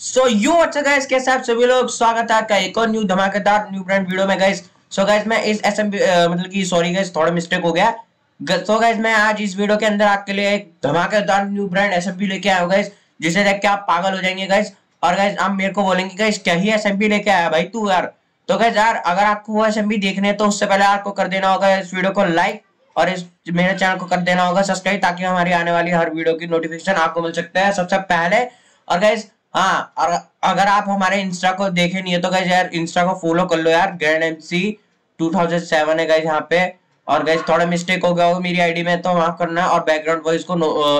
So you अच्छा guys, कैसे आप सभी लोग, स्वागत है आपका एक और न्यू धमाकेदार न्यू ब्रांड वीडियो में गाइस। सो गाइस मैं इस SMP मतलब कि सॉरी गाइस थोड़ा मिस्टेक हो गया। सो गाइस मैं आज इस वीडियो के अंदर आपके लिए एक धमाकेदार न्यू ब्रांड SMP लेके आया हूं गाइस, जिसे देख के आप पागल हो जाएंगे गाइस। और गाइस आप मेरे को बोलेंगे गाइस क्या ही SMP लेके आया भाई तू यार। तो गाइस यार अगर आपको वो SMP देखने है तो उससे पहले आपको कर देना होगा इस वीडियो को लाइक और इस मेरे चैनल को कर देना होगा सब्सक्राइब, ताकि हमारी आने वाली हर वीडियो की नोटिफिकेशन आपको मिल सकता है सबसे पहले। और गाइस हाँ, और अगर आप हमारे इंस्टा को देखे नहीं है तो गाइस यार इंस्टा को फॉलो कर लो यार, grandmc2007 है गाइस यहाँ पे। और गाइस थोड़ा मिस्टेक हो गया हो मेरी आईडी में तो माफ करना, और बैकग्राउंड वॉइस को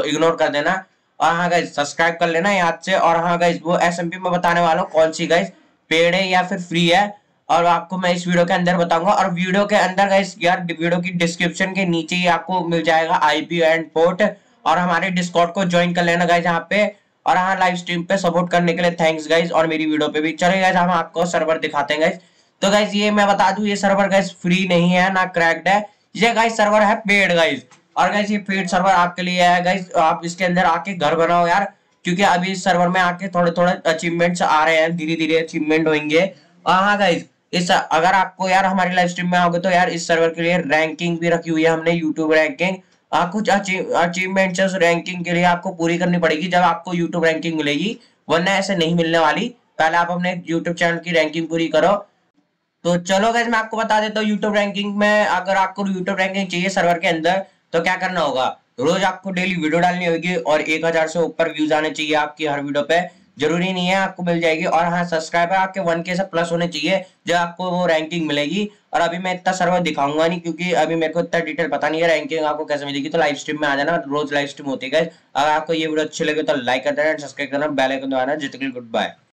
इग्नोर कर देना। और हाँ गाइस सब्सक्राइब कर लेना याद से। और हाँ गाइस वो SMP में बताने वाला हूँ कौन सी गाइस पेड है या फिर फ्री है, और आपको मैं इस वीडियो के अंदर बताऊंगा। और वीडियो के अंदर गाइस यार वीडियो की डिस्क्रिप्शन के नीचे ही आपको मिल जाएगा IP एंड पोर्ट, और हमारे डिस्कॉर्ड को ज्वाइन कर लेना गाइस यहाँ पे। और हाँ लाइव स्ट्रीम पे सपोर्ट करने के लिए थैंक्स गाइज, और मेरी वीडियो पे भी। चलिए गाइज हम आपको सर्वर दिखाते हैं गाइज। तो गाइज ये मैं बता दूं ये सर्वर गाइज फ्री नहीं है ना क्रैक्ड है, ये गाइज सर्वर है पेड गाइज। और गाइज ये पेड सर्वर आपके लिए है गाइज, आप इसके अंदर आके घर बनाओ यार, क्योंकि अभी इस सर्वर में आके थोड़े थोड़े अचीवमेंट्स आ रहे हैं, धीरे धीरे अचीवमेंट होंगे। और हाँ गाइज इस अगर आपको यार हमारी लाइव स्ट्रीम में आओगे तो यार इस सर्वर के लिए रैंकिंग भी रखी हुई है हमने, यूट्यूब रैंकिंग। कुछ अचीवमेंट्स रैंकिंग के लिए आपको पूरी करनी पड़ेगी जब आपको यूट्यूब रैंकिंग मिलेगी, वरना ऐसे नहीं मिलने वाली। पहले आप अपने यूट्यूब चैनल की रैंकिंग पूरी करो। तो चलो गाइस मैं आपको बता देता हूँ यूट्यूब रैंकिंग में, अगर आपको यूट्यूब रैंकिंग चाहिए सर्वर के अंदर तो क्या करना होगा। रोज आपको डेली वीडियो डालनी होगी और 1000 से ऊपर व्यूज आने चाहिए आपकी हर वीडियो पे, जरूरी नहीं है आपको मिल जाएगी। और हाँ सब्सक्राइबर आपके 1K से प्लस होने चाहिए जब आपको वो रैंकिंग मिलेगी। और अभी मैं इतना सर्वर दिखाऊंगा नहीं क्योंकि अभी मेरे को इतना डिटेल पता नहीं है रैंकिंग आपको कैसे मिलेगी। तो लाइव स्ट्रीम में आ जाना, रोज लाइव स्ट्रीम होती है। अगर आपको ये वीडियो अच्छी लगे तो लाइक कर देना, सब्सक्राइब करना, बेल आइकन दबाना। जितने गुड बाय।